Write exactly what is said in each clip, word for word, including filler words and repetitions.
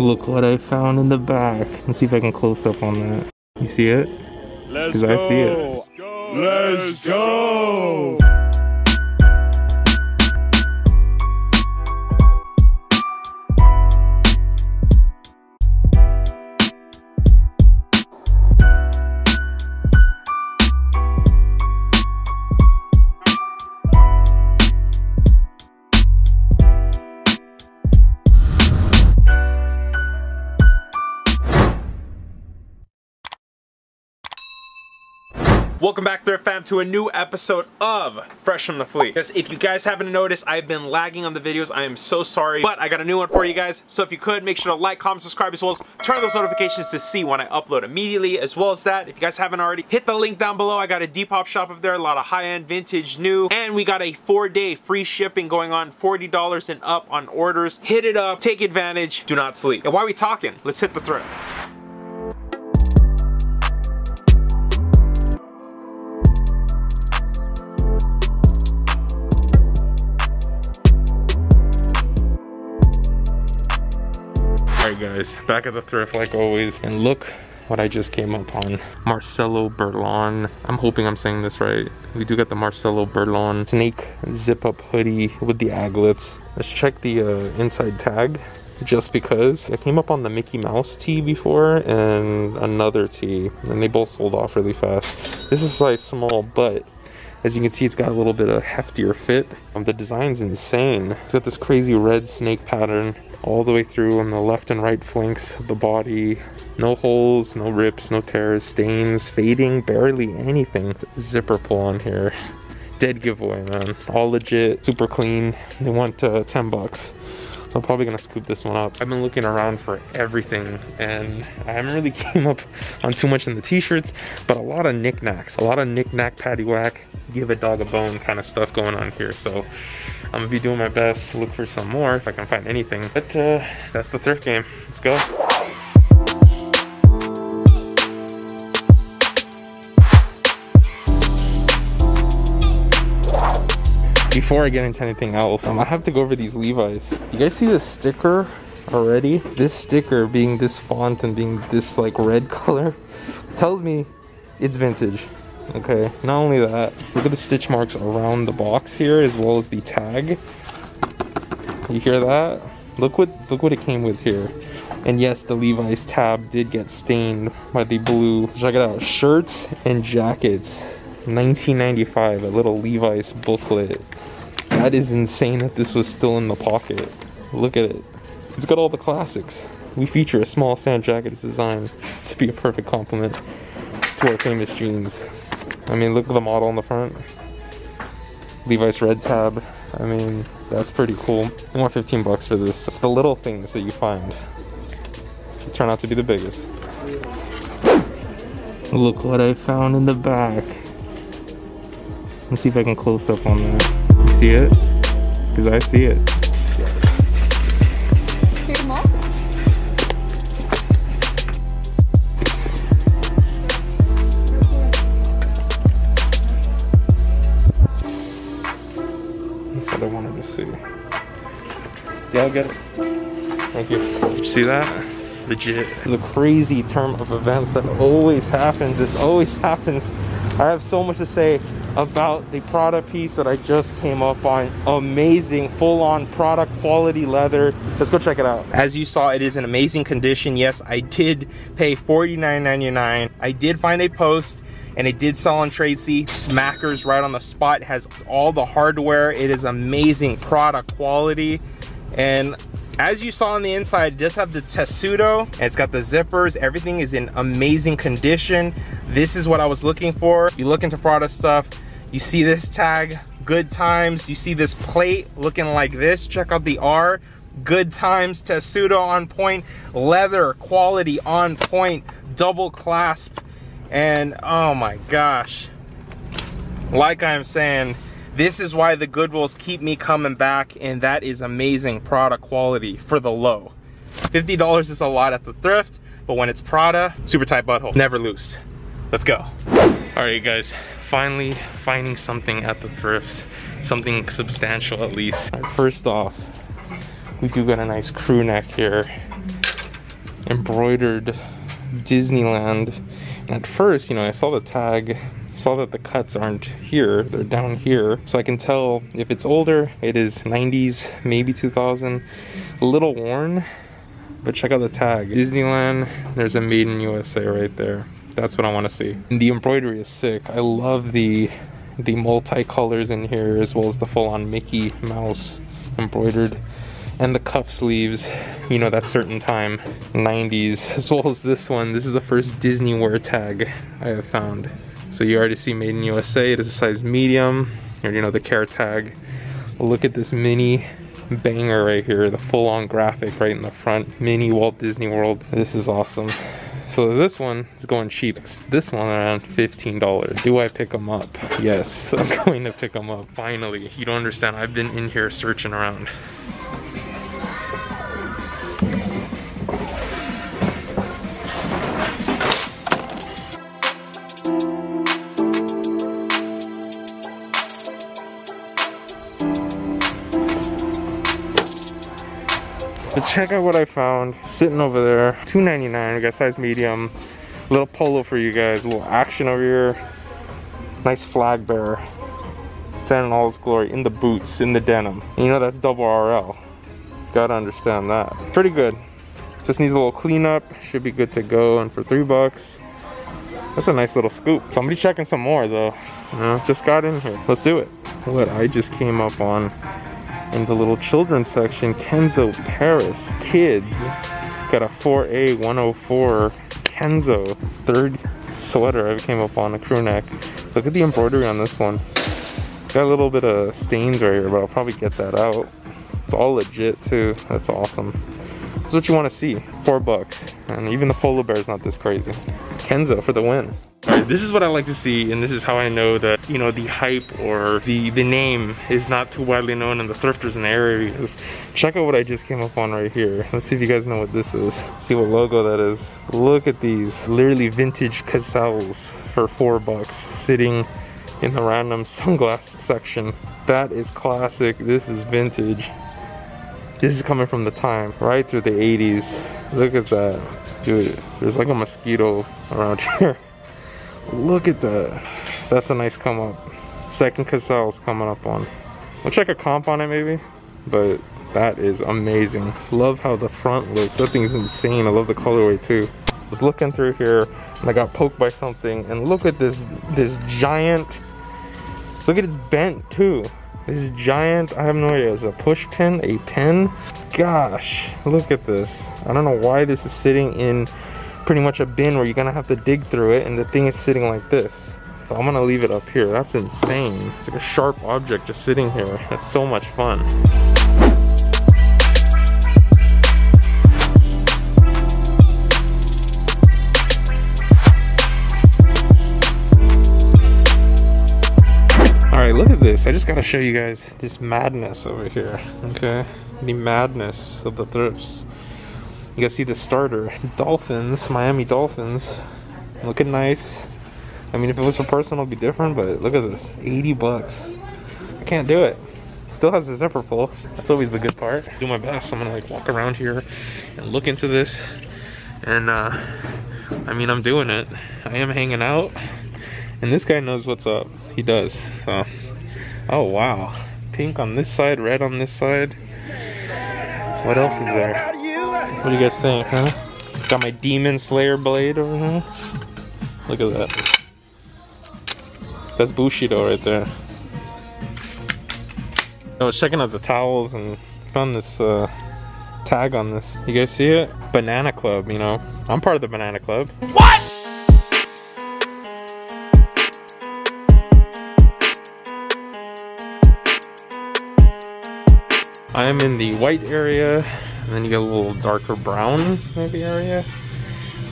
Look what I found in the back. Let's see if I can close up on that. You see it? Because I see it. Let's go! Welcome back, Thrift Fam, to a new episode of Fresh from the Flea. Because if you guys haven't noticed, I've been lagging on the videos. I am so sorry, but I got a new one for you guys. So if you could, make sure to like, comment, subscribe, as well as turn on those notifications to see when I upload immediately. As well as that, if you guys haven't already, hit the link down below. I got a Depop shop up there, a lot of high-end, vintage, new, and we got a four-day free shipping going on, forty dollars and up on orders. Hit it up, take advantage, do not sleep. And while we talking, let's hit the thrift. Guys, back at the thrift like always, and look what I just came up on. Marcelo Berlon. I'm hoping I'm saying this right. We do got the Marcelo Berlon snake zip-up hoodie with the aglets. Let's check the uh, inside tag, just because I came up on the Mickey Mouse tee before and another tee, and they both sold off really fast. This is size small, but as you can see, it's got a little bit of heftier fit. Um, the design's insane. It's got this crazy red snake pattern all the way through on the left and right flanks of the body. No holes, no rips, no tears, stains, fading, barely anything. Zipper pull on here. Dead giveaway, man. All legit, super clean. They want uh, ten bucks. So I'm probably gonna scoop this one up. I've been looking around for everything and I haven't really came up on too much in the t-shirts, but a lot of knickknacks, a lot of knick-knack, paddy-whack, give a dog a bone kind of stuff going on here. So I'm gonna be doing my best to look for some more if I can find anything. But uh, that's the thrift game, let's go. Before I get into anything else, um, I have to go over these Levi's. You guys see this sticker already? This sticker being this font and being this like red color tells me it's vintage. Okay, not only that, look at the stitch marks around the box here as well as the tag. You hear that? Look what, look what it came with here. And yes, the Levi's tab did get stained by the blue. Check it out, shirts and jackets. nineteen ninety-five, a little Levi's booklet. That is insane that this was still in the pocket. Look at it. It's got all the classics. We feature a small sand jacket design to be a perfect complement to our famous jeans. I mean, look at the model on the front. Levi's red tab. I mean, that's pretty cool. I want fifteen bucks for this. It's the little things that you find. They turn out to be the biggest. Look what I found in the back. Let's see if I can close up on that. You see it? Because I see it. That's what I wanted to see. Yeah, I'll get it. Thank you. See that? Legit. The crazy term of events that always happens. This always happens. I have so much to say about the Prada piece that I just came up on. Amazing, full-on Prada quality leather. Let's go check it out. As you saw, it is in amazing condition. Yes, I did pay forty-nine ninety-nine. I did find a post and it did sell on Tracy Smackers right on the spot. It has all the hardware. It is amazing Prada quality. And as you saw on the inside, it does have the tessuto, and it's got the zippers. Everything is in amazing condition. This is what I was looking for. If you look into Prada stuff, you see this tag, Good Times. You see this plate looking like this. Check out the R, Good Times, tessuto on point, leather quality on point, double clasp. And oh my gosh, like I'm saying, this is why the Goodwills keep me coming back, and that is amazing Prada quality for the low. fifty dollars is a lot at the thrift, but when it's Prada, super tight butthole, never loose. Let's go. All right, guys, finally finding something at the thrift, something substantial at least. All right, first off, we do got a nice crew neck here. embroidered Disneyland. And at first, you know, I saw the tag, saw that the cuts aren't here, they're down here. So I can tell if it's older, it is nineties, maybe two thousand. A little worn, but check out the tag. Disneyland, there's a Made in U S A right there. That's what I want to see. And the embroidery is sick. I love the the multicolors in here, as well as the full-on Mickey Mouse embroidered, and the cuff sleeves, you know, that certain time, nineties, as well as this one. This is the first Disney wear tag I have found. So you already see Made in U S A, it is a size medium, or, you know, the care tag. Look at this mini banger right here, the full-on graphic right in the front, mini Walt Disney World. This is awesome. So this one is going cheap. This one around fifteen dollars. Do I pick them up? Yes, I'm going to pick them up, finally. You don't understand, I've been in here searching around. But check out what I found, sitting over there, two ninety-nine, we got size medium, little polo for you guys, a little action over here, nice flag bearer, standing all his glory, in the boots, in the denim, and you know that's double R L, gotta understand that. Pretty good, just needs a little cleanup, should be good to go, and for three bucks, that's a nice little scoop. Somebody checking some more though, you know, just got in here, let's do it. What I just came up on. In the little children's section, Kenzo Paris kids got a four A one oh four Kenzo third sweater I came up on, a crew neck. Look at the embroidery on this one. Got a little bit of stains right here, but I'll probably get that out. It's all legit too. That's awesome. That's what you want to see. Four bucks, and even the polar bear's not this crazy. Kenzo for the win. All right, this is what I like to see, and this is how I know that, you know, the hype or the, the name is not too widely known in the thrifters in the area, because check out what I just came up on right here. Let's see if you guys know what this is. See what logo that is. Look at these, literally vintage Casals for four bucks, sitting in the random sunglass section. That is classic, this is vintage. This is coming from the time, right through the eighties. Look at that. Dude, there's like a mosquito around here. Look at that. That's a nice come up. Second Casals coming up on. We'll check a comp on it maybe, but that is amazing. Love how the front looks. That thing's insane. I love the colorway too. I was looking through here and I got poked by something, and look at this, this giant, look at it bent too. This giant, I have no idea, is a push pin, a pin? Gosh, look at this. I don't know why this is sitting in pretty much a bin where you're gonna have to dig through it, and the thing is sitting like this. So I'm gonna leave it up here. That's insane. It's like a sharp object just sitting here. That's so much fun. All right, look at this. I just gotta show you guys this madness over here, okay? The madness of the thrifts. You guys see the starter. Dolphins, Miami Dolphins. Looking nice. I mean, if it was for personal, it'd be different, but look at this. eighty bucks. I can't do it. Still has a zipper pull. That's always the good part. Do my best. I'm gonna like walk around here and look into this. And uh, I mean, I'm doing it. I am hanging out. And this guy knows what's up. He does. So. Oh, wow. Pink on this side, red on this side. What else is there? What do you guys think, huh? Got my Demon Slayer blade over here. Look at that. That's Bushido right there. I was checking out the towels and found this uh, tag on this. You guys see it? Banana Club, you know. I'm part of the Banana Club. What? I'm in the white area. And then you get a little darker brown, maybe, area.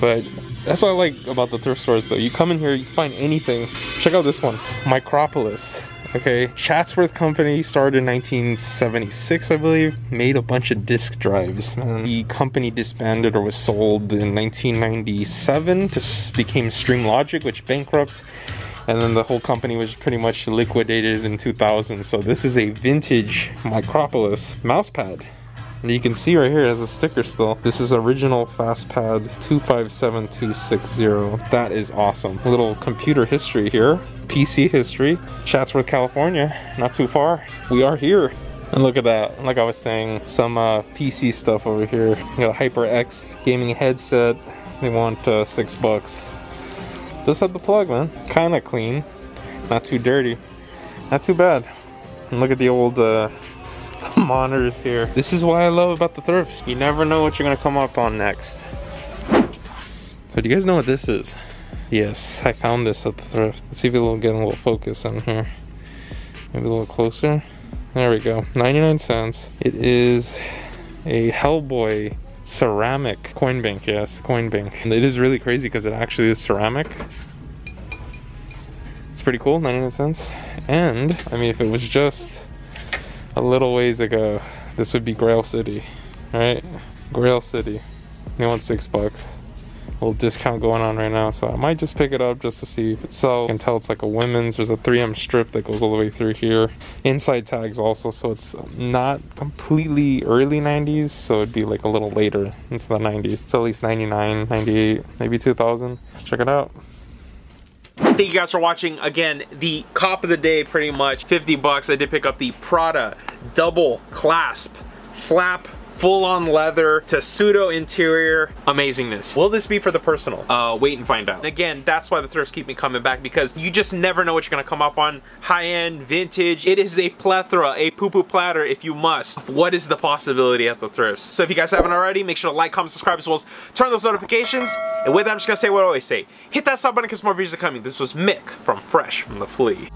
But that's what I like about the thrift stores, though. You come in here, you find anything. Check out this one, Micropolis. Okay, Chatsworth Company started in nineteen seventy-six, I believe. Made a bunch of disc drives. And the company disbanded or was sold in nineteen ninety-seven to became StreamLogic, which bankrupt. And then the whole company was pretty much liquidated in two thousand. So this is a vintage Micropolis mouse pad. And you can see right here, it has a sticker still. This is original FastPad two five seven two six zero. That is awesome. A little computer history here. P C history. Chatsworth, California. Not too far. We are here. And look at that. Like I was saying, some uh, P C stuff over here. You got a HyperX gaming headset. They want uh, six bucks. Does have the plug, man. Kind of clean. Not too dirty. Not too bad. And look at the old uh, monitors here. This is what I love about the thrifts. You never know what you're gonna come up on next. So do you guys know what this is? Yes, I found this at the thrift. Let's see if it'll get a little focus on here. Maybe a little closer. There we go, ninety-nine cents. It is a Hellboy ceramic coin bank, yes, coin bank. And it is really crazy because it actually is ceramic. It's pretty cool, ninety-nine cents. And, I mean, if it was just a little ways ago, this would be Grail City, right? Grail City, they want six bucks. A little discount going on right now, so I might just pick it up just to see if it sells. You can tell it's like a women's. There's a three M strip that goes all the way through here. Inside tags also, so it's not completely early nineties, so it'd be like a little later into the nineties. So at least ninety-nine, ninety-eight, maybe two thousand. Check it out. Thank you guys for watching. Again, the cop of the day, pretty much fifty bucks. I did pick up the Prada double clasp flap, full-on leather to pseudo interior amazingness. Will this be for the personal? Uh, wait and find out. And again, that's why the thrifts keep me coming back, because you just never know what you're gonna come up on. High-end, vintage, it is a plethora, a poo-poo platter if you must. What is the possibility at the thrifts? So if you guys haven't already, make sure to like, comment, subscribe, as well as turn those notifications. And with that, I'm just gonna say what I always say. Hit that sub button because more videos are coming. This was Mick from Fresh from the Flea.